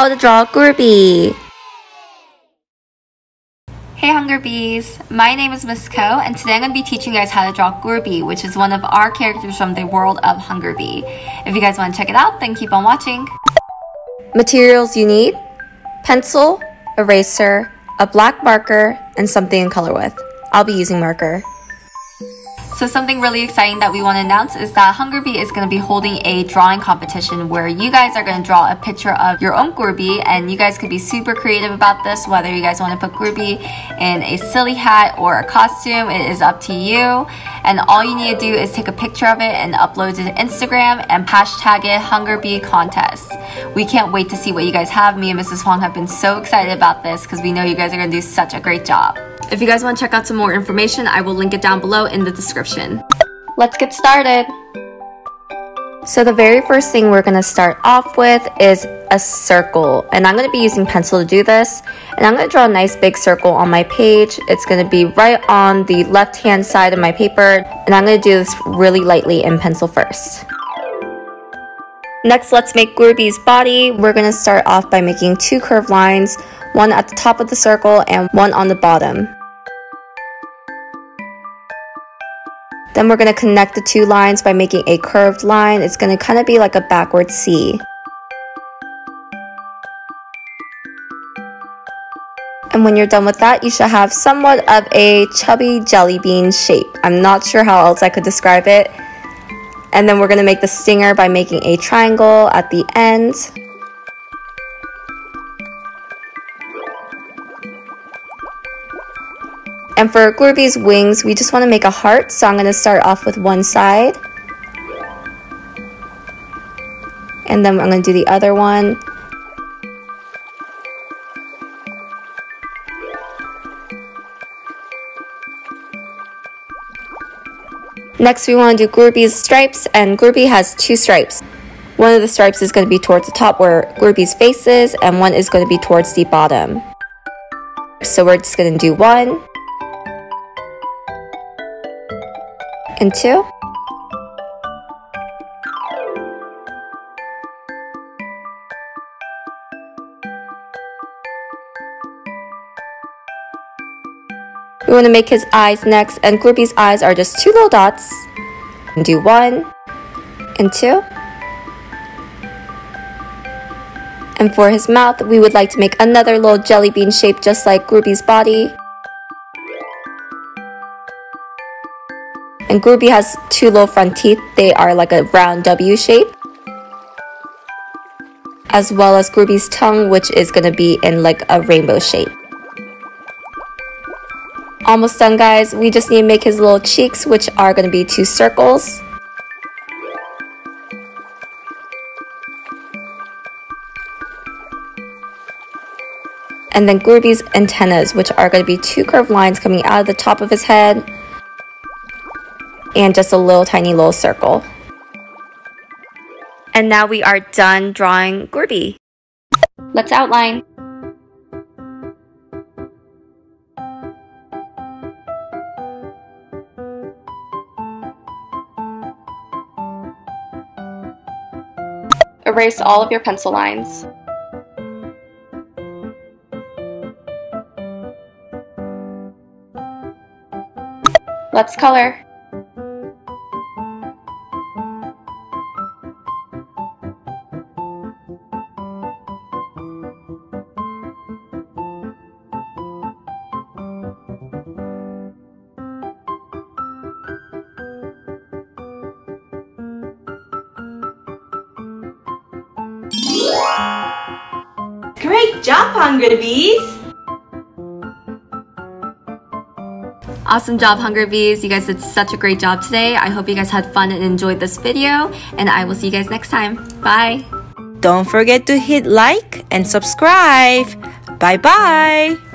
how to draw Groovy. Hey Hangul Bees, my name is Miss Ko, and today I'm going to be teaching you guys how to draw Groovy, which is one of our characters from the world of Hangul Bee. If you guys want to check it out, then keep on watching. Materials you need: pencil, eraser, a black marker, and something to color with. I'll be using marker. So something really exciting that we want to announce is that Hangul Bee is going to be holding a drawing competition where you guys are going to draw a picture of your own Groovy, and you guys could be super creative about this, whether you guys want to put Groovy in a silly hat or a costume. It is up to you, and all you need to do is take a picture of it and upload it to Instagram and hashtag it Hangul Bee Contest. We can't wait to see what you guys have. Me and Mrs. Hwang have been so excited about this because we know you guys are going to do such a great job. If you guys want to check out some more information, I will link it down below in the description. Let's get started! So the very first thing we're going to start off with is a circle. And I'm going to be using pencil to do this. And I'm going to draw a nice big circle on my page. It's going to be right on the left-hand side of my paper. And I'm going to do this really lightly in pencil first. Next, let's make Groovy's body. We're going to start off by making two curved lines. One at the top of the circle and one on the bottom. Then we're going to connect the two lines by making a curved line. It's going to kind of be like a backward C. And when you're done with that, you should have somewhat of a chubby jelly bean shape. I'm not sure how else I could describe it. And then we're going to make the stinger by making a triangle at the end. And for Groovy's wings, we just want to make a heart, so I'm going to start off with one side. And then I'm going to do the other one. Next, we want to do Groovy's stripes, and Groovy has two stripes. One of the stripes is going to be towards the top where Groovy's face is, and one is going to be towards the bottom. So we're just going to do one. And two. We want to make his eyes next, and Groovy's eyes are just two little dots. And do one and two. And for his mouth, we would like to make another little jelly bean shape just like Groovy's body. And Groovy has two little front teeth. They are like a round W shape. As well as Groovy's tongue, which is going to be in like a rainbow shape. Almost done, guys. We just need to make his little cheeks, which are going to be two circles. And then Groovy's antennas, which are going to be two curved lines coming out of the top of his head. And just a little tiny little circle. And now we are done drawing Groovy. Let's outline. Erase all of your pencil lines. Let's color. Great job, Hangul Bees! Awesome job, Hangul Bees. You guys did such a great job today. I hope you guys had fun and enjoyed this video, and I will see you guys next time. Bye! Don't forget to hit like and subscribe. Bye-bye!